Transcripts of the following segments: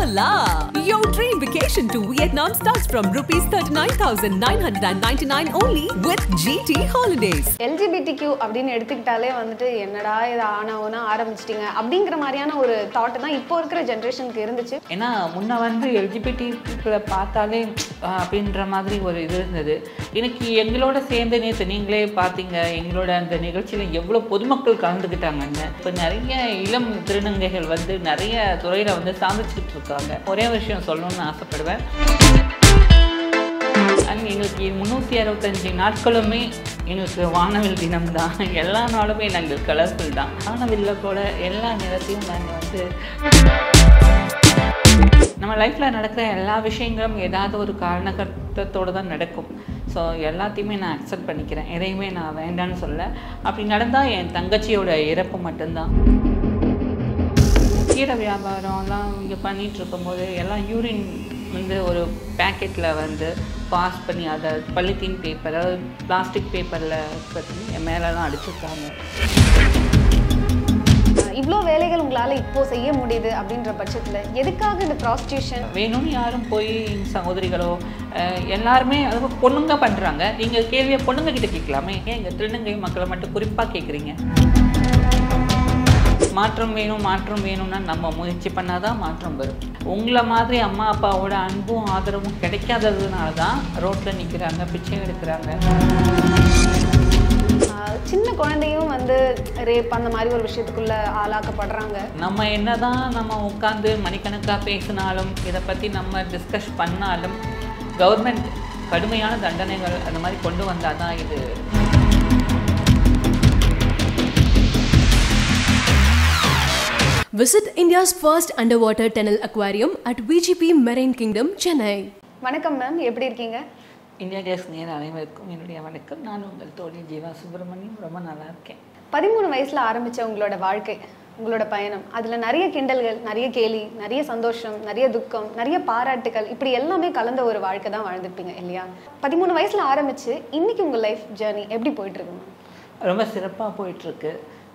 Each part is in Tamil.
Hola! Your dream vacation to Vietnam starts from ₹39,999 only with GT Holidays. LGBTQ அப்படினு எடுத்துக்கிட்டாலே வந்துட்டு என்னடா இது ஆனவனா ஆரம்பிச்சிட்டீங்க அப்படிங்கற மாதிரியான ஒரு தாட் தான் இப்போ இருக்கிற ஜெனரேஷனுக்கு இருந்துச்சு. ஏனா முன்ன வந்து LGBTQல பார்த்தாலே அப்படின்ற மாதிரி ஒரு இது இருந்தது. இன்னைக்கு எங்களோட சேர்ந்து நேத்து நீங்களே பாத்தீங்க எங்களோட அந்த நிகழ்ச்சியில எவ்வளவு பொதுமக்கள் கலந்துக்கிட்டாங்கன்னு. இப்ப நிறைய இளம் திருநங்கைகள் வந்து நிறைய துறையில வந்து சாதிச்சிட்டு இருக்காங்க. ஒரே விஷயம் சொல்லணும்னு ஆசைப்படுவேன். அங்க எங்களுக்கு 365 நாட்களுமே எங்களுக்கு வானவில் தினம் தான். எல்லா நாளுமே நாங்கள் கலர்ஃபுல் தான். வானவில்ல கூட எல்லா நிறத்தையும் நாங்கள் வந்து நம்ம லைஃப்பில் நடக்கிற எல்லா விஷயங்களும் ஏதாவது ஒரு காரணகர்த்தத்தோடு தான் நடக்கும். ஸோ எல்லாத்தையுமே நான் அக்செப்ட் பண்ணிக்கிறேன். எதையுமே நான் வேண்டான்னு சொல்ல. அப்படி நடந்தால் என் தங்கச்சியோட இறப்பு மட்டும்தான். கீரை வியாபாரம்லாம் இங்கே பண்ணிகிட்டு இருக்கும்போது எல்லாம் யூரின் வந்து ஒரு பேக்கெட்டில் வந்து பாஸ் பண்ணி அதை பாலித்தீன் பேப்பர் அதாவது பிளாஸ்டிக் பேப்பரில் பற்றி மேலெலாம் அடிச்சிருக்காங்க. இவ்வளோ வேலைகள் உங்களால் இப்போது செய்ய முடியுது அப்படின்ற பட்சத்தில் எதுக்காக இந்த ப்ராஸ்டியூஷன் வேணும்னு யாரும் போய் சகோதரிகளோ எல்லாருமே அது பொண்ணுங்க பண்ணுறாங்க. நீங்கள் கேள்வியை பொண்ணுங்கக்கிட்ட கேட்கலாமே, ஏன் எங்கள் திருநங்கை மக்களை மட்டும் குறிப்பாக கேட்குறீங்க? மாற்றம் வேணும், மாற்றம் வேணும்னா நம்ம முயற்சி பண்ணால் தான் மாற்றம் வரும். உங்களை மாதிரி அம்மா அப்பாவோட அன்பும் ஆதரவும் கிடைக்காததுனால தான் ரோட்டில் நிற்கிறாங்க, பிச்சை எடுக்கிறாங்க. சின்ன குழந்தையும் வந்து ரேப் அந்த மாதிரி ஒரு விஷயத்துக்குள்ளே ஆளாக்கப்படுறாங்க. நம்ம என்ன தான் நம்ம உட்காந்து மணிக்கணக்காக பேசினாலும் இதை பற்றி நம்ம டிஸ்கஸ் பண்ணாலும் கவர்மெண்ட் கடுமையான தண்டனைகள் அந்த மாதிரி கொண்டு வந்தால் தான் இது. Visit India's first underwater tunnel aquarium at VGP Marine Kingdom, Chennai. வணக்கம் மேம், எப்படி இருக்கீங்க? இந்தியா டேஸ் நேயர் அனைவருக்கும் என்னுடைய வணக்கம். நான் உங்கள் தோழி ஜீவா சுப்பிரமணியம். ரொம்ப நல்லா இருக்கேன். 13 வயசுல ஆரம்பித்த உங்களோட வாழ்க்கை, உங்களோட பயணம், அதில் நிறைய கிண்டல்கள், நிறைய கேலி, நிறைய சந்தோஷம், நிறைய துக்கம், நிறைய பாராட்டுகள், இப்படி எல்லாமே கலந்த ஒரு வாழ்க்கை தான் வாழ்ந்துருப்பீங்க இல்லையா? 13 வயசுல ஆரம்பித்து இன்னைக்கு உங்கள் லைஃப் ஜேர்னி எப்படி போயிட்டுருக்கு மேம்? ரொம்ப சிறப்பாக போயிட்டுருக்கு.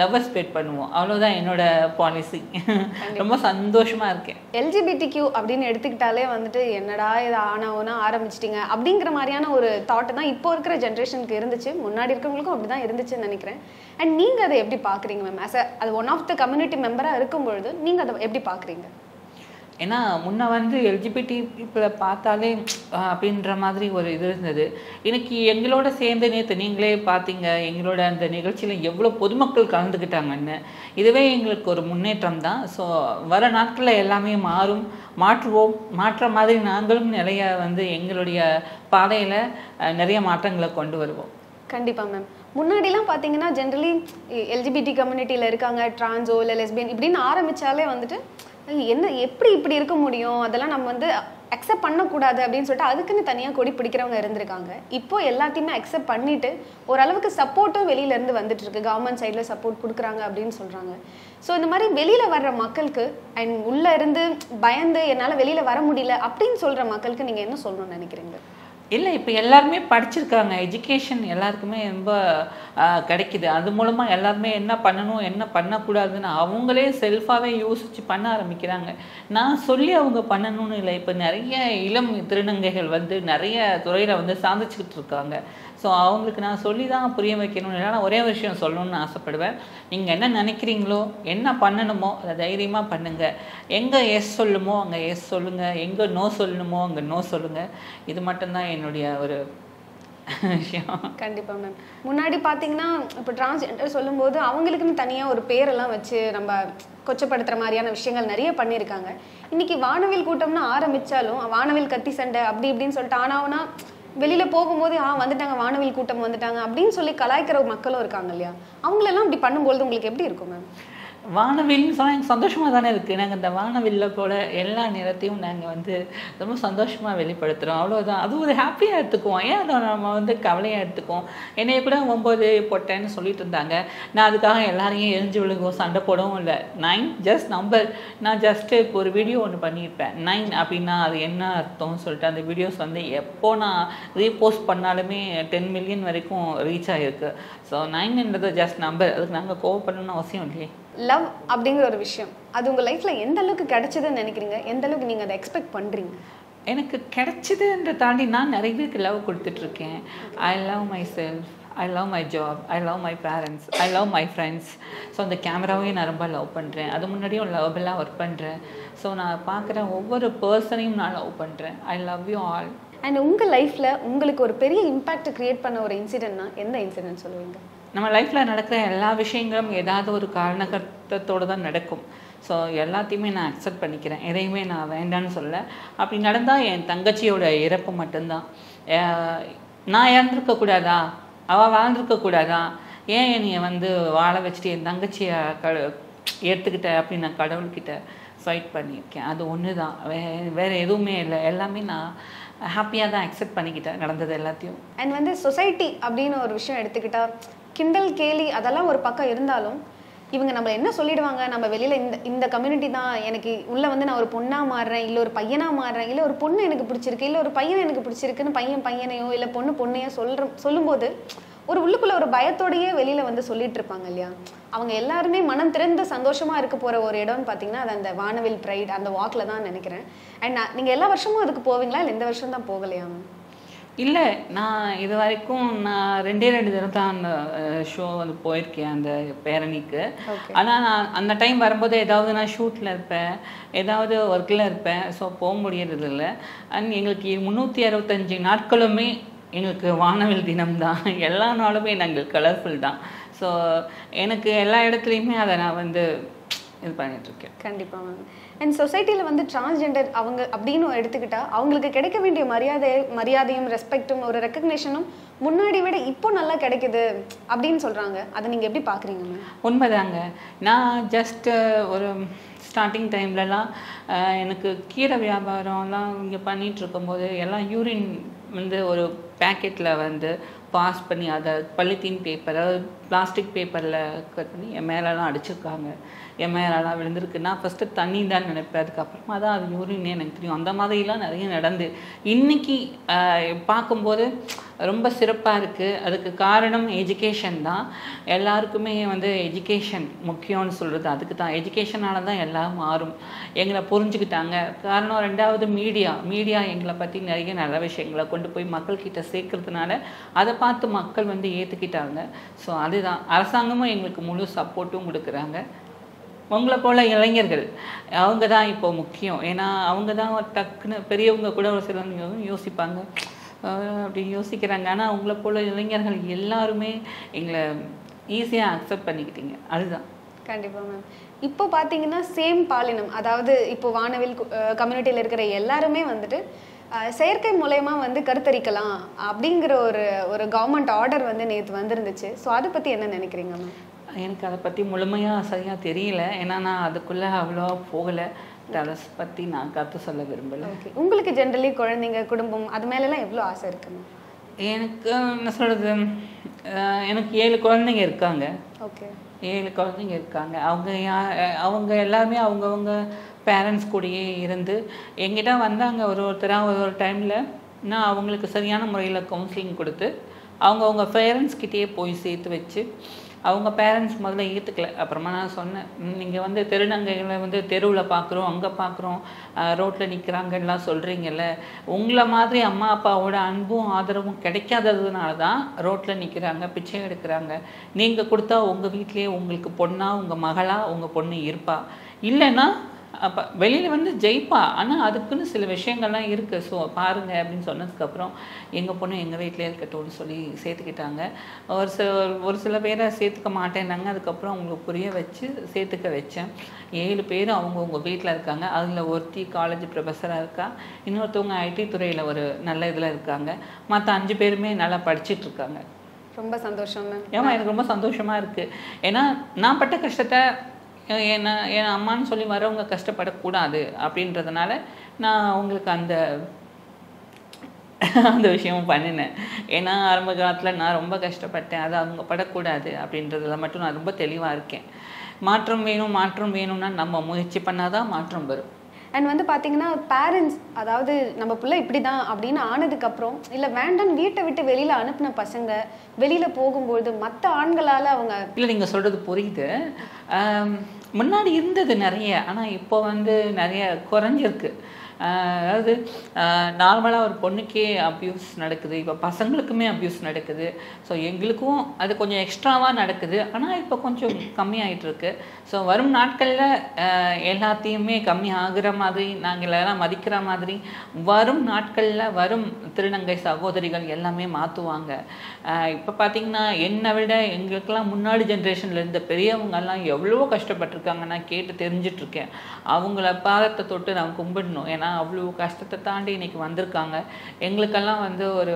லவ்வை ஸ்ப்ரெட் பண்ணுவோம், அவ்வளோதான் என்னோடய பாலிசி. ரொம்ப சந்தோஷமாக இருக்கேன். எல்ஜிபிடிக்யூ அப்படின்னு எடுத்துக்கிட்டாலே வந்துட்டு என்னடா இது ஆனவனா ஆரம்பிச்சிட்டிங்க அப்படிங்கிற மாதிரியான ஒரு தாட்டு தான் இப்போ இருக்கிற ஜென்ரேஷனுக்கு இருந்துச்சு. முன்னாடி இருக்கிறவங்களுக்கும் அப்படி தான் இருந்துச்சுன்னு நினைக்கிறேன். அண்ட் நீங்கள் அதை எப்படி பார்க்குறீங்க மேம்? ஆஸ் அது ஒன் ஆஃப் த கம்யூனிட்டி மெம்பராக இருக்கும்பொழுது நீங்கள் அதை எப்படி பார்க்குறீங்க? ஏன்னா முன்ன வந்து எல்ஜிபிடி பீப்புளை பார்த்தாலே அப்படின்ற மாதிரி ஒரு இது இருந்தது. இன்னைக்கு எங்களோட சேர்ந்து நேற்று நீங்களே பார்த்தீங்க எங்களோட அந்த நிகழ்ச்சியில் எவ்வளோ பொதுமக்கள் கலந்துக்கிட்டாங்கன்னு. இதுவே எங்களுக்கு ஒரு முன்னேற்றம் தான். ஸோ வர நாட்களில் எல்லாமே மாறும், மாற்றுவோம். மாற்ற மாதிரி நாங்களும் நிறைய வந்து எங்களுடைய பாதையில் நிறைய மாற்றங்களை கொண்டு வருவோம். கண்டிப்பாக மேம். முன்னாடிலாம் பார்த்தீங்கன்னா ஜென்ரலி எல்ஜிபிடி கம்யூனிட்டியில் இருக்காங்க, ட்ரான்ஸோ இல்லை லெஸ்பியன் இப்படின்னு ஆரம்பித்தாலே வந்துட்டு என்ன எப்படி இப்படி இருக்க முடியும், அதெல்லாம் நம்ம வந்து அக்செப்ட் பண்ணக்கூடாது அப்படின்னு சொல்லிட்டு அதுக்குன்னு தனியாக கொடி பிடிக்கிறவங்க இருந்திருக்காங்க. இப்போ எல்லாத்தையுமே அக்செப்ட் பண்ணிட்டு ஓரளவுக்கு சப்போர்ட்டும் வெளியிலேருந்து வந்துட்டு இருக்கு. கவர்மெண்ட் சைடில் சப்போர்ட் கொடுக்குறாங்க அப்படின்னு சொல்கிறாங்க. ஸோ இந்த மாதிரி வெளியில் வர்ற மக்களுக்கு அண்ட் உள்ளே இருந்து பயந்து என்னால் வெளியில் வர முடியல அப்படின்னு சொல்கிற மக்களுக்கு நீங்கள் என்ன சொல்லணும்னு நினைக்கிறீங்க? இல்லை, இப்போ எல்லாருமே படிச்சிருக்காங்க. எஜுகேஷன் எல்லாருக்குமே ரொம்ப கிடைக்குது. அது மூலமாக எல்லாருமே என்ன பண்ணணும் என்ன பண்ணக்கூடாதுன்னு அவங்களே செல்ஃபாகவே யோசித்து பண்ண ஆரம்பிக்கிறாங்க. நான் சொல்லி அவங்க பண்ணணும்னு இல்லை. இப்போ நிறைய இளம் திருநங்கைகள் வந்து நிறைய துறையில் வந்து சாதிச்சுக்கிட்டு இருக்காங்க. ஸோ அவங்களுக்கு நான் சொல்லி தான் புரிய வைக்கணும்னு இல்லைனா ஒரே விஷயம் சொல்லணும்னு ஆசைப்படுவேன். நீங்கள் என்ன நினைக்கிறீங்களோ என்ன பண்ணணுமோ அதை தைரியமாக பண்ணுங்கள். எங்கே எஸ் சொல்லுமோ அங்கே எஸ் சொல்லுங்கள், எங்கே நோ சொல்லணுமோ அங்கே நோ சொல்லுங்கள். இது மட்டும்தான் என்னுடைய ஒரு விஷயம். கண்டிப்பாக மேம். முன்னாடி பார்த்தீங்கன்னா இப்போ டிரான்ஸ்ஜெண்டர் சொல்லும்போது அவங்களுக்குன்னு தனியாக ஒரு பேரெல்லாம் வச்சு நம்ம கொச்சப்படுத்துகிற மாதிரியான விஷயங்கள் நிறைய பண்ணியிருக்காங்க. இன்றைக்கி வானவில் கூட்டம்னு ஆரம்பித்தாலும் வானவில் கத்தி சண்டை அப்படி இப்படின்னு சொல்லிட்டு ஆனாவனா வெளியில் போகும்போது வந்துட்டாங்க வானவில் கூட்டம் வந்துட்டாங்க அப்படின்னு சொல்லி கலாய்க்கிற மக்களும் இருக்காங்க இல்லையா? அவங்களெல்லாம் இப்படி பண்ணும்பொழுது உங்களுக்கு எப்படி இருக்கும் மேம்? வானவில்னு சொன்னால் எனக்கு சந்தோஷமாக தானே இருக்குது. நாங்கள் இந்த வானவில்ல போல் எல்லா நேரத்தையும் நாங்கள் வந்து ரொம்ப சந்தோஷமாக வெளிப்படுத்துகிறோம், அவ்வளோதான். அது ஒரு ஹாப்பியாக எடுத்துக்குவோம், ஏன் அதை நம்ம வந்து கவலையாக எடுத்துக்குவோம். என்னைய கூட 9 போட்டேன்னு சொல்லிட்டு இருந்தாங்க. நான் அதுக்காக எல்லாரையும் எரிஞ்சு விழுங்கவும் சண்டை போடவும் இல்லை. 9 ஜஸ்ட் நம்பர். நான் ஜஸ்ட்டு இப்போ ஒரு வீடியோ ஒன்று பண்ணியிருப்பேன், 9 அப்படின்னா அது என்ன அர்த்தம்னு சொல்லிட்டு அந்த வீடியோஸ் வந்து எப்போ நான் ரீபோஸ்ட் பண்ணாலுமே 10 மில்லியன் வரைக்கும் ரீச் ஆகிருக்கு. ஸோ 9ன்றது ஜஸ்ட் நம்பர், அதுக்கு நாங்கள் கோவப்படணும்னு அவசியம் இல்லையே. லவ் அப்படிங்கிற ஒரு விஷயம் அது உங்கள் லைஃப்பில் எந்த அளவுக்கு கிடைச்சதுன்னு நினைக்கிறீங்க? எந்த அளவுக்கு நீங்கள் அதை எக்ஸ்பெக்ட் பண்ணுறீங்க? எனக்கு கிடைச்சதுன்ற தாண்டி நான் நிறைய பேருக்கு லவ் கொடுத்துட்ருக்கேன். I love myself, I love my job, I love my parents, I love my friends. So அந்த கேமராவையும் நான் ரொம்ப லவ் பண்ணுறேன், அது முன்னாடியும் லவ்வெல்லாம் ஒர்க் பண்ணுறேன். ஸோ நான் பார்க்குற ஒவ்வொரு பர்சனையும் நான் லவ் பண்ணுறேன். I love you all. And உங்கள் லைஃப்பில் உங்களுக்கு ஒரு பெரிய இம்பேக்ட் க்ரியேட் பண்ண ஒரு இன்சிடென்ட்னா எந்த இன்சிடென்ட் சொல்லுவீங்க? நம்ம லைஃப்பில் நடக்கிற எல்லா விஷயங்களும் ஏதாவது ஒரு காரணகர்த்தத்தோடு தான் நடக்கும். ஸோ எல்லாத்தையுமே நான் அக்செப்ட் பண்ணிக்கிறேன், எதையுமே நான் வேண்டான்னு சொல்ல. அப்படி நடந்தால் என் தங்கச்சியோட இறப்பு மட்டும்தான். நான் இறந்துருக்கக்கூடாதா? அவள் வாழ்ந்துருக்கக்கூடாதா? ஏன் என்னைய வந்து வாழ வச்சுட்டு என் தங்கச்சியை ஏற்றுக்கிட்ட அப்படின்னு நான் கடவுள்கிட்ட ஃபைட் பண்ணியிருக்கேன். அது ஒன்று தான், வேறு எதுவுமே இல்லை. எல்லாமே நான் ஹாப்பியாக தான் அக்செப்ட் பண்ணிக்கிட்டேன் நடந்தது எல்லாத்தையும். அண்ட் வந்து சொசைட்டி அப்படின்னு ஒரு விஷயம் எடுத்துக்கிட்டால் கிண்டல் கேலி அதெல்லாம் ஒரு பக்கம் இருந்தாலும் இவங்க நம்மளை என்ன சொல்லிடுவாங்க, நம்ம வெளியில் இந்த கம்யூனிட்டி தான் எனக்கு உள்ளே வந்து நான் ஒரு பொண்ணாக மாறுறேன், இல்லை ஒரு பையனாக மாறுறேன், இல்லை ஒரு பொண்ணு எனக்கு பிடிச்சிருக்கு, இல்லை ஒரு பையன் எனக்கு பிடிச்சிருக்குன்னு பையனையோ இல்லை பொண்ணையோ சொல்லும்போது ஒரு உள்ளுக்குள்ளே ஒரு பயத்தோடையே வெளியில் வந்து சொல்லிட்டு இருப்பாங்க இல்லையா? அவங்க எல்லாருமே மனம் திறந்து சந்தோஷமாக இருக்க போகிற ஒரு இடம்னு பார்த்தீங்கன்னா அது அந்த வானவில் ப்ரைட் அந்த வாக்கில் தான் நினைக்கிறேன். அண்ட் நீங்கள் எல்லா வருஷமும் அதுக்கு போவீங்களா இல்லை இந்த வருஷம் தான் போகலையா? இல்லை, நான் இது வரைக்கும் நான் 2 தடவை தான் அந்த ஷோ வந்து போயிருக்கேன் அந்த பேரணிக்கு. ஆனால் நான் அந்த டைம் வரும்போது ஏதாவது நான் ஷூட்டில் இருப்பேன், ஏதாவது ஒர்க்கில் இருப்பேன். ஸோ போக முடியறதில்லை. அண்ட் எங்களுக்கு 365 நாட்களுமே எங்களுக்கு வானவில் தினம்தான். எல்லா நாளுமே நாங்கள் கலர்ஃபுல் தான். ஸோ எனக்கு எல்லா இடத்துலையுமே அதை நான் வந்து இது பண்ணிகிட்ருக்கேன். கண்டிப்பாக மேம். அண்ட் சொசைட்டியில் வந்து டிரான்ஸ்ஜெண்டர் அவங்க அப்படின்னு எடுத்துக்கிட்டால் அவங்களுக்கு கிடைக்க வேண்டிய மரியாதையும் ரெஸ்பெக்டும் ஒரு ரெக்கக்னேஷனும் முன்னாடி விட இப்போ நல்லா கிடைக்குது அப்படின்னு சொல்கிறாங்க. அதை நீங்கள் எப்படி பார்க்குறீங்க மேம்? உண்மைதாங்க. நான் ஜஸ்ட்டு ஒரு ஸ்டார்டிங் டைம்லலாம் எனக்கு கீரை வியாபாரம்லாம் இங்கே பண்ணிகிட்ருக்கும்போது எல்லாம் யூரின் வந்து ஒரு பேக்கெட்டில் வந்து பாஸ் பண்ணி அதை பாலித்தீன் பேப்பர், அதாவது பிளாஸ்டிக் பேப்பரில் கட் பண்ணி என் மேலெலாம் அடிச்சிருக்காங்க, என் மேலெலாம் விழுந்திருக்குன்னா ஃபஸ்ட்டு தண்ணி தான் நினைப்பேன். அதுக்கப்புறமா தான் அது யூரின்னு எனக்கு தெரியும். அந்த மாதிரிலாம் நிறைய நடந்து இன்றைக்கி பார்க்கும்போது ரொம்ப சிறப்பாக இருக்குது. அதுக்கு காரணம் எஜுகேஷன் தான். எல்லாருக்குமே வந்து எஜுகேஷன் முக்கியம்னு சொல்கிறது அதுக்கு தான். எஜுகேஷனால் தான் எல்லாம் மாறும். எங்களை புரிஞ்சுக்கிட்டாங்க. காரணம் ரெண்டாவது மீடியா எங்களை பற்றி நிறைய நல்ல விஷயங்களை கொண்டு போய் மக்கள்கிட்ட சேர்க்கறதுனால அதை பார்த்து மக்கள் வந்து ஏற்றுக்கிட்டாங்க. ஸோ அதுதான் அரசாங்கமும் எங்களுக்கு முழு சப்போர்ட்டும் கொடுக்குறாங்க. உங்களை போல் இளைஞர்கள் அவங்க தான் இப்போ முக்கியம். ஏன்னா அவங்க தான் டக்குன்னு பெரியவங்க கூட ஒரு சில யோசிப்பாங்க அப்படி யோசிக்கிறாங்க. ஆனால் அவங்கள போல் இளைஞர்கள் எல்லாருமே எங்களை ஈஸியாக அக்செப்ட் பண்ணிக்கிட்டீங்க. அதுதான். கண்டிப்பாக மேம். இப்போ பார்த்தீங்கன்னா சேம் பாலினம், அதாவது இப்போ வானவில் கம்யூனிட்டியில் இருக்கிற எல்லாருமே வந்துட்டு செயற்கை மூலயமா வந்து கருத்தரிக்கலாம் அப்படிங்கிற ஒரு கவர்மெண்ட் ஆர்டர் வந்து நேற்று வந்துருந்துச்சு. ஸோ அதை பற்றி என்ன நினைக்கிறீங்க மேம்? எனக்கு அதை பற்றி முழுமையாக சரியாக தெரியல. ஏன்னா நான் அதுக்குள்ளே அவ்வளோ போகலை. அதை பற்றி நான் கற்று சொல்ல விரும்பலை. ஓகே. உங்களுக்கு ஜென்ரலி குழந்தைங்க குடும்பம் அது மேலெலாம் எவ்வளோ ஆசை இருக்குங்க? எனக்கு என்ன சொல்கிறது, எனக்கு 7 குழந்தைங்க இருக்காங்க. ஓகே. 7 குழந்தைங்க இருக்காங்க. அவங்க எல்லாருமே அவங்கவுங்க பேரண்ட்ஸ் கூடயே இருந்து எங்கிட்ட வந்தாங்க ஒருத்தராக ஒரு டைமில். நான் அவங்களுக்கு சரியான முறையில் கவுன்சிலிங் கொடுத்து அவங்கவுங்க பேரண்ட்ஸ்கிட்டேயே போய் சேர்த்து வச்சு அவங்க பேரண்ட்ஸ் முதல்ல ஏற்றுக்கல. அப்புறமா நான் சொன்னேன், நீங்கள் வந்து திருநங்கைகளை வந்து தெருவில் பார்க்குறோம், அங்கே பார்க்குறோம், ரோட்டில் நிற்கிறாங்கலாம் சொல்கிறீங்கல்ல, உங்களை மாதிரி அம்மா அப்பாவோட அன்பும் ஆதரவும் கிடைக்காததுனால தான் ரோட்டில் நிற்கிறாங்க, பிச்சை எடுக்கிறாங்க. நீங்கள் கொடுத்தா உங்கள் வீட்டிலே உங்களுக்கு பொண்ணாக உங்கள் மகளாக உங்கள் பொண்ணு இருப்பா, இல்லைன்னா அப்போ வெளியில் வந்து ஜெயிப்பா. ஆனால் அதுக்குன்னு சில விஷயங்கள்லாம் இருக்குது, ஸோ பாருங்கள் அப்படின்னு சொன்னதுக்கப்புறம் எங்கள் பொண்ணு எங்கள் வீட்டிலே இருக்கட்டும்னு சொல்லி சேர்த்துக்கிட்டாங்க. ஒரு சில பேரை சேர்த்துக்க மாட்டேன்னாங்க. அதுக்கப்புறம் அவங்களுக்கு புரிய வச்சு சேர்த்துக்க வச்சேன். 7 பேரும் அவங்கவுங்க வீட்டில் இருக்காங்க. அதில் ஒருத்தி காலேஜ் ப்ரொஃபஸராக இருக்கா, இன்னொருத்தவங்க ஐடி துறையில் ஒரு நல்ல இதில் இருக்காங்க, மற்ற 5 பேருமே நல்லா படிச்சிட்ருக்காங்க. ரொம்ப சந்தோஷம். ஏமா எனக்கு ரொம்ப சந்தோஷமாக இருக்குது. ஏன்னா நான் பட்ட கஷ்டத்தை என் அம்மான்னு சொல்லி வரவங்க கஷ்டப்படக்கூடாது அப்படின்றதுனால நான் அவங்களுக்கு அந்த அந்த விஷயமும் பண்ணினேன். ஏன்னா ஆரம்ப காலத்தில் நான் ரொம்ப கஷ்டப்பட்டேன், அது அவங்க படக்கூடாது அப்படின்றதுல மட்டும் நான் ரொம்ப தெளிவாக இருக்கேன். மாற்றம் வேணும், மாற்றம் வேணும்னா நம்ம முயற்சி பண்ணாதான் மாற்றம் வரும். அண்ட் வந்து பார்த்தீங்கன்னா பேரண்ட்ஸ், அதாவது நம்ம பிள்ளை இப்படி தான் அப்படின்னு ஆனதுக்கப்புறம் இல்லை வேண்டாம் வீட்டை விட்டு வெளியில் அனுப்பின பசங்க வெளியில் போகும்போது மற்ற ஆண்களால் அவங்க இல்லை. நீங்கள் சொல்கிறது புரியுது. முன்னாடி இருந்தது நிறைய, ஆனால் இப்போ வந்து நிறைய குறைஞ்சிருக்கு. அதாவது நார்மலாக ஒரு பொண்ணுக்கே அப்யூஸ் நடக்குது, இப்போ பசங்களுக்குமே அப்யூஸ் நடக்குது. ஸோ எங்களுக்கும் அது கொஞ்சம் எக்ஸ்ட்ராவாக நடக்குது, ஆனால் இப்போ கொஞ்சம் கம்மியாகிட்டுருக்கு. ஸோ வரும் நாட்களில் எல்லாத்தையுமே கம்மி ஆகிற மாதிரி, நாங்கள் எல்லாம் மதிக்கிற மாதிரி வரும் நாட்களில் வரும் திருநங்கை சகோதரிகள் எல்லாமே மாற்றுவாங்க. இப்போ பார்த்திங்கன்னா என்னை விட எங்களுக்கெல்லாம் முன்னாடி ஜென்ரேஷனில் இருந்த பெரியவங்கெல்லாம் எவ்வளோ கஷ்டப்பட்டிருக்காங்க. நான் கேட்டு தெரிஞ்சிட்ருக்கேன். அவங்கள பாதத்தை தொட்டு நான் கும்பிடணும், ஏன்னா அவ்வளோ கஷ்டத்தை தாண்டி இன்றைக்கி வந்திருக்காங்க. எங்களுக்கெல்லாம் வந்து ஒரு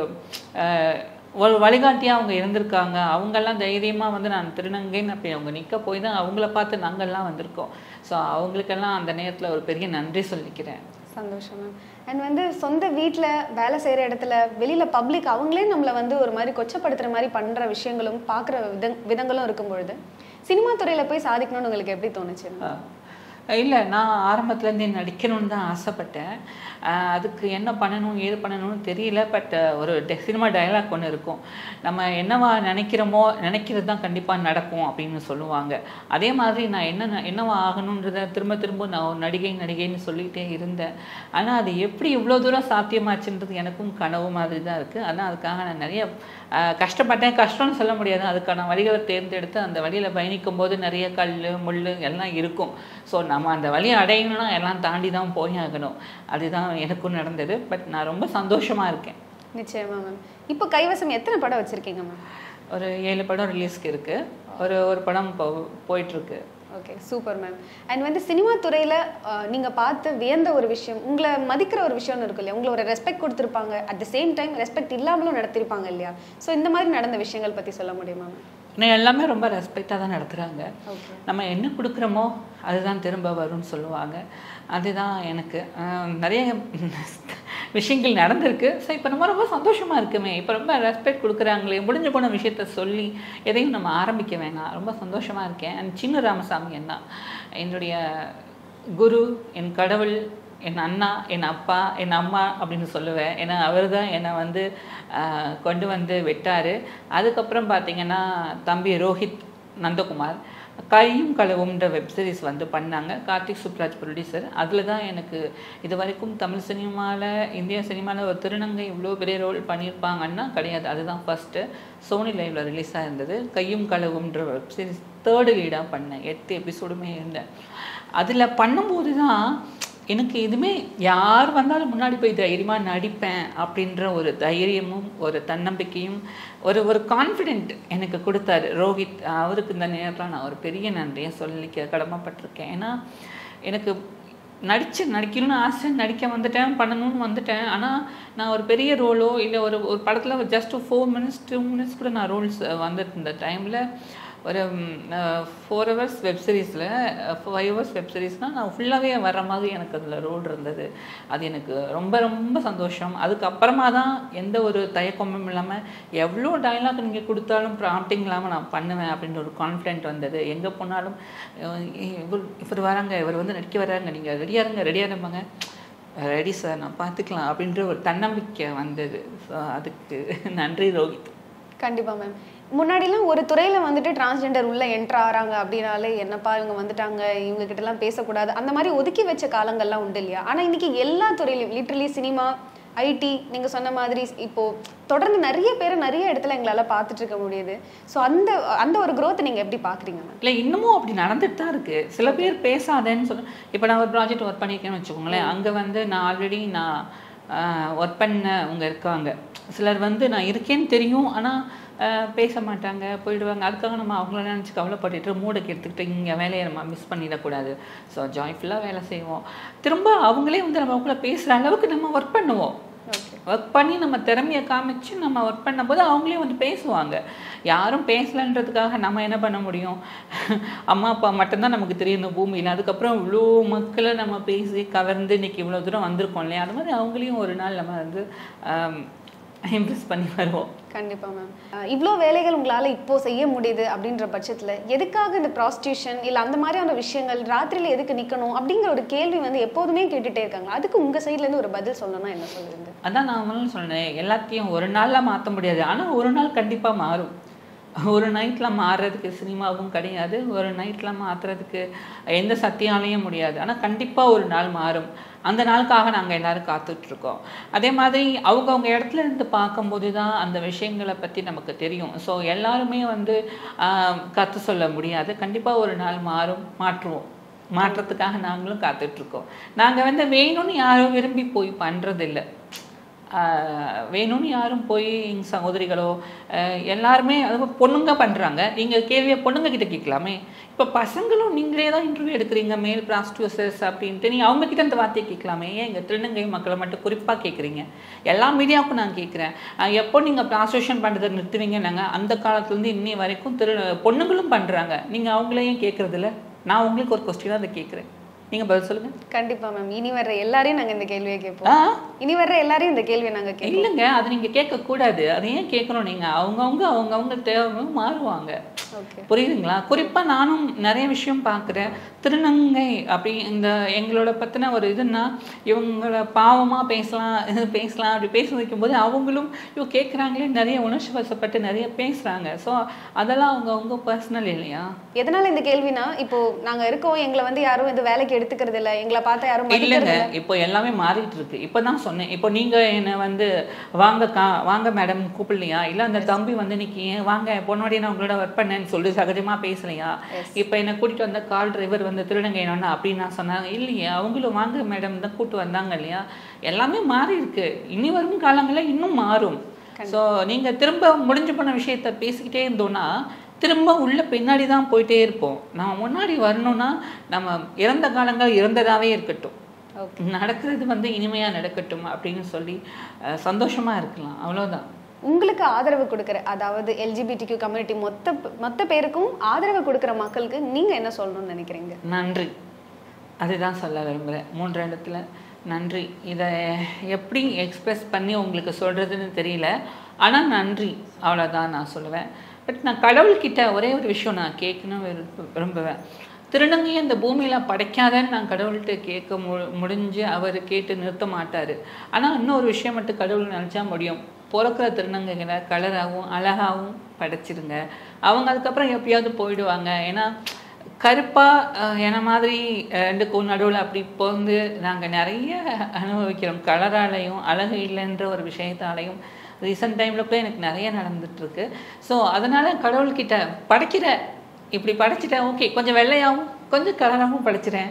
ஒரு வழிகாட்டியாக அவங்க இருந்திருக்காங்க. அவங்கெல்லாம் தைரியமாக வந்து நான் திருநங்கைன்னு அப்படி அவங்க நிற்க போய் தான் அவங்கள பார்த்து நாங்கள்லாம் வந்திருக்கோம். ஸோ அவங்களுக்கெல்லாம் அந்த நேரத்தில் ஒரு பெரிய நன்றி சொல்லிக்கிறேன். சந்தோஷம் மேம். அண்ட் வந்து சொந்த வீட்டில் வேலை செய்கிற இடத்துல வெளியில் பப்ளிக் அவங்களே நம்மளை வந்து ஒரு மாதிரி கொச்சப்படுத்துகிற மாதிரி பண்ணுற விஷயங்களும் பார்க்குற விதங்களும் இருக்கும்பொழுது சினிமா துறையில் போய் சாதிக்கணும்னு உங்களுக்கு எப்படி தோணுச்சு? இல்லை, நான் ஆரம்பத்துலேருந்து நடிக்கணும்னு தான் ஆசைப்பட்டேன். அதுக்கு என்ன பண்ணணும் ஏது பண்ணணும்னு தெரியல. பட் ஒரு சினிமா டயலாக் ஒன்று இருக்கும், நம்ம என்னவா நினைக்கிறோமோ நினைக்கிறது தான் கண்டிப்பாக நடக்கும் அப்படின்னு சொல்லுவாங்க. அதே மாதிரி நான் என்னவா ஆகணுன்றதை திரும்ப திரும்ப நான் நடிகைன்னு சொல்லிகிட்டே இருந்தேன். ஆனால் அது எப்படி இவ்வளோ தூரம் சாத்தியமாச்சுன்றது எனக்கும் கனவு மாதிரி தான் இருக்குது. ஆனால் அதுக்காக நான் நிறைய கஷ்டப்பட்டேன். கஷ்டம்னு சொல்ல முடியாது, அதுக்கான வழிகளை தேர்ந்தெடுத்து அந்த வழியில் பயணிக்கும் போது நிறைய கல் முள் எல்லாம் இருக்கும். ஸோ நம்ம அந்த வழியை அடையணும்னா எல்லாம் தாண்டி தான் போய் ஆகணும். அதுதான் எனக்கும் நடந்தது. பட் நான் ரொம்ப சந்தோஷமாக இருக்கேன். நிச்சயமா மேம். இப்போ கைவசம் எத்தனை படம் வச்சுருக்கீங்க மேம்? ஒரு 7 படம் ரிலீஸ்க்கு இருக்குது, ஒரு படம் போயிட்டுருக்கு. Okay, super ma'am. அண்ட் வந்து சினிமா துறையில் நீங்கள் பார்த்து வியந்த ஒரு விஷயம், உங்களை மதிக்கிற ஒரு விஷயம்னு இருக்கு இல்லையா? உங்களை ஒரு ரெஸ்பெக்ட் கொடுத்துருப்பாங்க, at the same time respect இல்லாமலும் நடத்திருப்பாங்க இல்லையா? ஸோ இந்த மாதிரி நடந்த விஷயங்கள் பற்றி சொல்ல முடியுமா மேம்? நான் எல்லாமே ரொம்ப ரெஸ்பெக்டாக தான் நடத்துகிறாங்க. நம்ம என்ன கொடுக்குறோமோ அதுதான் திரும்ப வரும்னு சொல்லுவாங்க. அதுதான் எனக்கு நிறைய விஷயங்கள் நடந்திருக்கு. ஸோ இப்போ நம்ம ரொம்ப சந்தோஷமாக இருக்குமே, இப்போ ரொம்ப ரெஸ்பெக்ட் கொடுக்குறாங்களே. முடிஞ்சு போன விஷயத்த சொல்லி எதையும் நம்ம ஆரம்பிக்க வேணாம். ரொம்ப சந்தோஷமாக இருக்கேன். அண்ட் சின்ன ராமசாமி அண்ணா என்னுடைய குரு, என் கடவுள், என் அண்ணா, என் அப்பா, என் அம்மா அப்படின்னு சொல்லுவேன். ஏன்னா அவர் தான் என்னை வந்து கொண்டு வந்து விட்டார். அதுக்கப்புறம் பார்த்திங்கன்னா தம்பி ரோஹித் நந்தகுமார் கையும் களவும்ன்ற வெப்சீரிஸ் வந்து பண்ணாங்க, கார்த்திக் சுப்ராஜ் ப்ரொடியூசர். அதில் தான் எனக்கு இது வரைக்கும் தமிழ் சினிமாவில், இந்திய சினிமாவில் ஒரு திருநங்கை இவ்வளோ பெரிய ரோல் பண்ணியிருப்பாங்கன்னா கிடையாது. அதுதான் ஃபஸ்ட்டு. சோனி லைவ்ல ரிலீஸாக இருந்தது. கையும் களவும்ன்ற வெப்சீரிஸ் 3rd லீடாக பண்ணேன். 8 எபிசோடுமே இருந்தேன். அதில் பண்ணும்போது தான் எனக்கு இதுவுமே யார் வந்தாலும் முன்னாடி போய் தைரியமாக நடிப்பேன் அப்படின்ற ஒரு தைரியமும் ஒரு தன்னம்பிக்கையும் ஒரு ஒரு கான்ஃபிடென்ட் எனக்கு கொடுத்தாரு ரோஹித். அவருக்கு இந்த நேரத்தில் நான் ஒரு பெரிய நன்றியை சொல்லிக்க கடமைப்பட்டிருக்கேன். ஏன்னா எனக்கு நடிக்கணும்னு ஆசை, நடிக்க வந்துட்டேன், பண்ணணும்னு வந்துட்டேன். ஆனால் நான் ஒரு பெரிய ரோலோ இல்லை ஒரு படத்தில் ஜஸ்ட் 4 minutes 2 minutes கூட நான் ரோல்ஸ் வந்துட்டு இருந்த டைமில் ஒரு 4 hours வெப்சீரிஸில் 5 hours வெப்சீரிஸ்னால் நான் ஃபுல்லாகவே வர்ற மாதிரி எனக்கு அதில் ரோல் இருந்தது. அது எனக்கு ரொம்ப ரொம்ப சந்தோஷம். அதுக்கப்புறமா தான் எந்த ஒரு தயக்கமும் இல்லாமல் எவ்வளோ டைலாக் நீங்கள் கொடுத்தாலும் ப்ராம்ப்டிங் இல்லாமல் நான் பண்ணுவேன் அப்படின்ற ஒரு கான்ஃபிடென்ட் வந்தது. எங்கே போனாலும் இவர் வராங்க, இவர் வந்து நடிக்க வராங்க, நீங்கள் ரெடியாக இருப்பாங்க, ரெடி சார் நான் பார்த்துக்கலாம் அப்படின்ற ஒரு தன்னம்பிக்கை வந்தது. ஸோ அதுக்கு நன்றி ரோஹித். கண்டிப்பாக மேம். முன்னாடிலாம் ஒரு துறையில் வந்துட்டு டிரான்ஸ்ஜெண்டர் உள்ளே என்ட்ரு ஆகிறாங்க அப்படின்னாலே என்னப்பா இவங்க வந்துட்டாங்க, இவங்ககிட்டலாம் பேசக்கூடாது, அந்த மாதிரி ஒதுக்கி வச்ச காலங்கள்லாம் உண்டு இல்லையா? ஆனால் இன்றைக்கி எல்லா துறையிலையும் லிட்ரலி சினிமா, ஐடி, நீங்கள் சொன்ன மாதிரி இப்போது தொடர்ந்து நிறைய பேர் நிறைய இடத்துல எங்களால் பார்த்துட்டு இருக்க முடியுது. ஸோ அந்த அந்த ஒரு growth நீங்கள் எப்படி பார்க்குறீங்க? இல்லை, இன்னமும் அப்படி நடந்துட்டு தான் இருக்குது. சில பேர் பேசாதேன்னு சொல்லி இப்போ நான் ஒரு ப்ராஜெக்ட் ஒர்க் பண்ணியிருக்கேன்னு வச்சுக்கோங்களேன். அங்கே வந்து நான் ஆல்ரெடி ஒர்க் பண்ணவங்க இருக்காங்க. சிலர் வந்து நான் இருக்கேன்னு தெரியும், ஆனால் பேச மாட்டாங்க, போயிடுவாங்க. அதுக்காக நம்ம அவங்கள நினச்சி கவலைப்பட்டுட்டு மூடைக்கு எடுத்துக்கிட்டு இங்கே வேலையை நம்ம மிஸ் பண்ணிடக்கூடாது. ஸோ ஜாய்ஃபுல்லாக வேலை செய்வோம். திரும்ப அவங்களே வந்து நம்ம கூட பேசுகிற அளவுக்கு நம்ம ஒர்க் பண்ணுவோம். ஓகே, ஒர்க் பண்ணி நம்ம திறமையை காமிச்சு நம்ம ஒர்க் பண்ணும்போது அவங்களே வந்து பேசுவாங்க. யாரும் பேசலன்றதுக்காக நம்ம என்ன பண்ண முடியும்? அம்மா அப்பா மட்டும்தான் நமக்கு தெரியும் பூமியில். அதுக்கப்புறம் இவ்வளோ மக்களை நம்ம பேசி கவர்ந்து இன்றைக்கி இவ்வளோ தூரம் வந்திருக்கோம் இல்லையா? அது மாதிரி அவங்களையும் ஒரு நாள் நம்ம வந்து இம்ப்ரெஸ் பண்ணி வருவோம். கண்டிப்பாக மேம், இவ்வளோ வேலைகள் உங்களால் இப்போது செய்ய முடியுது அப்படின்ற பட்சத்தில் எதுக்காக இந்த ப்ராஸ்டியூஷன் இல்லை அந்த மாதிரியான விஷயங்கள் ராத்திரியில் எதுக்கு நிற்கணும் அப்படிங்கிற ஒரு கேள்வி வந்து எப்போதுமே கேட்டுகிட்டே இருக்காங்க. அதுக்கு உங்கள் சைட்லேருந்து ஒரு பதில் சொல்லணும்னா என்ன சொல்லுங்க? அதான் நான் சொன்னேன், எல்லாத்தையும் ஒரு நாளில் மாற்ற முடியாது. ஆனால் ஒரு நாள் கண்டிப்பாக மாறும். ஒரு நைட்டில் மாறுறதுக்கு சினிமாவும் கிடையாது, ஒரு நைட்டில் மாற்றுறதுக்கு எந்த சக்தியாலையும் முடியாது. ஆனால் கண்டிப்பாக ஒரு நாள் மாறும். அந்த நாளுக்காக நாங்கள் எல்லோரும் காத்துட்ருக்கோம். அதே மாதிரி அவங்கவுங்க இடத்துல இருந்து பார்க்கும்போது தான் அந்த விஷயங்களை பற்றி நமக்கு தெரியும். ஸோ எல்லாருமே வந்து கற்று சொல்ல முடியாது. கண்டிப்பாக ஒரு நாள் மாறும், மாற்றுவோம். மாற்றத்துக்காக நாங்களும் காத்துட்ருக்கோம். நாங்கள் வந்து வேணும்னு யாரும் விரும்பி போய் பண்ணுறதில்லை. வேணும்னு யாரும் போய் எங்கள் சகோதரிகளோ எல்லாருமே அது பொண்ணுங்க பண்ணுறாங்க. நீங்கள் கேள்வியை பொண்ணுங்கக்கிட்ட கேட்கலாமே. இப்போ பசங்களும் நீங்களே தான் இன்டர்வியூ எடுக்கிறீங்க மேல் ப்ராஸ்டியூசர்ஸ் அப்படின்ட்டு. நீங்கள் அவங்கக்கிட்ட அந்த வார்த்தையை கேட்கலாமே. ஏன் எங்கள் திருநங்கை மக்களை மட்டும் குறிப்பாக கேட்குறீங்க? எல்லா மீடியாவுக்கும் நான் கேட்குறேன், எப்போ நீங்கள் ப்ராஸ்டியூஷன் பண்ணுறதை நிறுத்துவீங்க? நாங்கள் அந்த காலத்துலேருந்து இன்னி வரைக்கும் பொண்ணுங்களும் பண்ணுறாங்க. நீங்கள் அவங்களையும் கேட்குறதில்ல. நான் உங்களுக்கு ஒரு கொஸ்டினாக அதை கேட்குறேன், நீங்கள் பதில் சொல்லுங்கள். கண்டிப்பாக மேம், இனி வர்ற எல்லாரையும் நாங்கள் இந்த கேள்வியை கேட்போம். இனி வர்ற எல்லாரையும் இந்த கேள்வியை நாங்கள் கேட்போம். இல்லைங்க, அது நீங்கள் கேட்கக்கூடாது. அது ஏன் கேட்கணும்? நீங்கள் அவங்கவுங்க தேவையும் மாறுவாங்க. புரியுதுங்களா? குறிப்பாக நானும் நிறைய விஷயம் பார்க்குறேன். திருநங்கை அப்படி இந்த எங்களோட பற்றின ஒரு இதுன்னா இவங்கள பாவமாக பேசலாம் அப்படி பேச வைக்கும்போது அவங்களும் இவங்க கேட்குறாங்களே, நிறைய உணர்ச்சி வசப்பட்டு நிறைய பேசுகிறாங்க. ஸோ அதெல்லாம் அவங்கவுங்க பர்சனல் இல்லையா? எதனால் இந்த கேள்வினா, இப்போது நாங்கள் இருக்கோம், எங்களை வந்து யாரும் இது வேலைக்கு எடுத்துக்கிறது இல்லை, எங்களை பார்த்தா யாரும் இல்லைங்க. இப்போ எல்லாமே மாறிட்டு இருக்கு. இப்போ தான் சொன்னேன், இப்போ நீங்கள் என்னை வந்து வாங்க மேடம் கூப்பிடலையா? இல்லை அந்த தம்பி வந்து இன்னைக்கு வாங்க பொண்ணோடைய நான் உங்களோட ஒர்க் பண்ணேன்னு சொல்லி சகஜமாக பேசலையா? இப்போ என்னை கூட்டிகிட்டு வந்த கால் டிரைவர் வந்து திருநங்கை என்னன்னா அப்படின்னு நான் சொன்னாங்க இல்லையா? அவங்களும் வாங்க மேடம் தான் கூப்பிட்டு வந்தாங்க இல்லையா? எல்லாமே மாறி இருக்கு. இனி வரும் காலங்களில் இன்னும் மாறும். ஸோ நீங்கள் திரும்ப முடிஞ்சு போன விஷயத்த பேசிக்கிட்டே இருந்தோன்னா திரும்ப உள்ள பின்னாடி தான் போயிட்டே இருப்போம். நம்ம முன்னாடி வரணும்னா நம்ம இறந்த காலங்கள் இறந்ததாகவே இருக்கட்டும், நடக்கிறது வந்து இனிமையாக நடக்கட்டும் அப்படின்னு சொல்லி சந்தோஷமாக இருக்கலாம். அவ்வளோதான். உங்களுக்கு ஆதரவு கொடுக்குற, அதாவது LGBTQ கம்யூனிட்டி மொத்த பேருக்கும் ஆதரவு கொடுக்குற மக்களுக்கு நீங்கள் என்ன சொல்லணும்னு நினைக்கிறீங்க? நன்றி, அதுதான் சொல்ல விரும்புகிறேன். 3 இடத்துல நன்றி. இதை எப்படி எக்ஸ்பிரஸ் பண்ணி உங்களுக்கு சொல்கிறதுன்னு தெரியல, ஆனால் நன்றி, அவ்வளோதான் நான் சொல்லுவேன். பட் நான் கடவுள்கிட்ட ஒரே ஒரு விஷயம் நான் கேட்கணும்னு விரும்புவேன். திருநங்கையை இந்த பூமியில் படைக்காதன்னு நான் கடவுள்கிட்ட கேட்க முடிஞ்சு அவர் கேட்டு நிறுத்த மாட்டார். ஆனால் இன்னொரு விஷயம் மட்டும் கடவுள் நினச்சா முடியும், பிறக்கிற திருநங்கைகளை கலராகவும் அழகாகவும் படைச்சிடுங்க. அவங்க அதுக்கப்புறம் எப்பயாவது போயிடுவாங்க. ஏன்னா கருப்பாக என்ன மாதிரி 2க்கும் நடுவில் அப்படி போந்து நாங்கள் நிறைய அனுபவிக்கிறோம். கலராலையும் அழகு இல்லைன்ற ஒரு விஷயத்தாலையும் ரீசன்ட் டைமில் கூட எனக்கு நிறைய நடந்துகிட்ருக்கு. ஸோ அதனால் கடவுள்கிட்ட படைக்கிற இப்படி படைச்சிட்டேன், ஓகே கொஞ்சம் வெள்ளையாகவும் கொஞ்சம் கலராகவும் படைச்சிட்டேன்,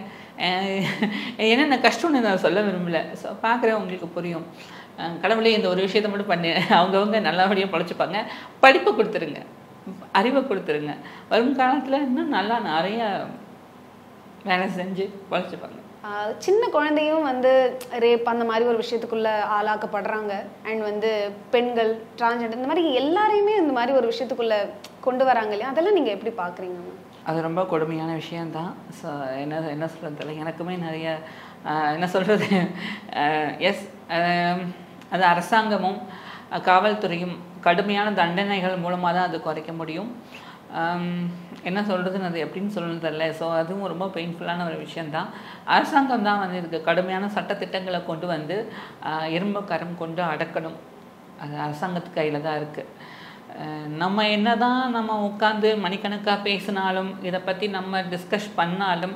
என்னென்ன கஷ்டம்னு நான் சொல்ல விரும்பலை. ஸோ பார்க்குறேன், உங்களுக்கு புரியும். கடவுளே இந்த ஒரு விஷயத்த மட்டும் பண்ணி அவங்கவுங்க நல்லபடியாக படைச்சிப்பாங்க. படிப்பை கொடுத்துருங்க, அறிவை கொடுத்துருங்க. வரும் காலத்தில் இன்னும் நல்லா நிறைய வேலை செஞ்சு படைச்சிப்பாங்க. சின்ன குழந்தையும் வந்து ரேப் அந்த மாதிரி ஒரு விஷயத்துக்குள்ளே ஆளாக்கப்படுறாங்க. அண்ட் வந்து பெண்கள், டிரான்ஸ்ஜெண்டர் இந்த மாதிரி எல்லாரையுமே இந்த மாதிரி ஒரு விஷயத்துக்குள்ளே கொண்டு வராங்க இல்லையா? அதெல்லாம் நீங்கள் எப்படி பார்க்குறீங்க? அது ரொம்ப கொடுமையான விஷயந்தான். ஸோ என்ன சொல்கிறதில்ல, எனக்குமே நிறைய என்ன சொல்கிறது, எஸ் அது அரசாங்கமும் காவல்துறையும் கடுமையான தண்டனைகள் மூலமாக தான் அது குறைக்க முடியும். என்ன சொல்கிறதுன்னு அது எப்படின்னு சொல்லுறதில்ல. ஸோ அதுவும் ரொம்ப பெயின்ஃபுல்லான ஒரு விஷயந்தான். அரசாங்கம் தான் வந்து இதுக்கு கடுமையான சட்டத்திட்டங்களை கொண்டு வந்து இரும்பு கரம் கொண்டு அடக்கணும். அது அரசாங்கத்துக்கு கையில் தான் இருக்குது. நம்ம என்ன தான் நம்ம உட்காந்து மணிக்கணக்காக பேசினாலும் இதை பற்றி நம்ம டிஸ்கஸ் பண்ணாலும்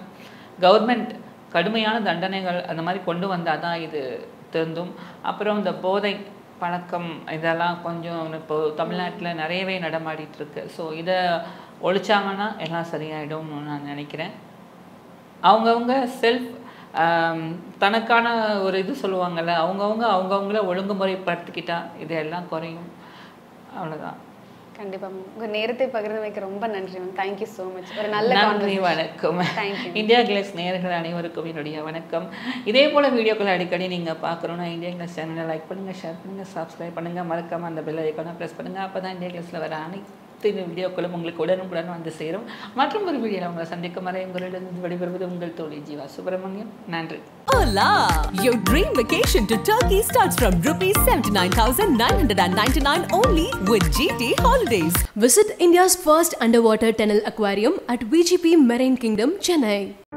கவர்மெண்ட் கடுமையான தண்டனைகள் அந்த மாதிரி கொண்டு வந்தால் தான் இது திருந்தும். அப்புறம் இந்த போதை பழக்கம் இதெல்லாம் கொஞ்சம் இப்போது தமிழ்நாட்டில் நிறையவே நடமாடிட்டுருக்கு. ஸோ இதை ஒழிச்சாங்கன்னா எல்லாம் சரியாயிடும்னு நான் நினைக்கிறேன். அவங்கவுங்க செல்ஃப் தனக்கான ஒரு இது சொல்லுவாங்கள்ல, அவங்கவுங்கள ஒழுங்குமுறைப்படுத்திக்கிட்டால் இதெல்லாம் குறையும். அவ்வளோதான். Thank you so much. Thank you. India Glass video India Glass channel like share subscribe and bell icon press India Glass video Hola! Your dream vacation to Turkey starts from ₹79,999 only with GT Holidays. Visit India's first underwater tunnel aquarium at VGP Marine Kingdom, Chennai.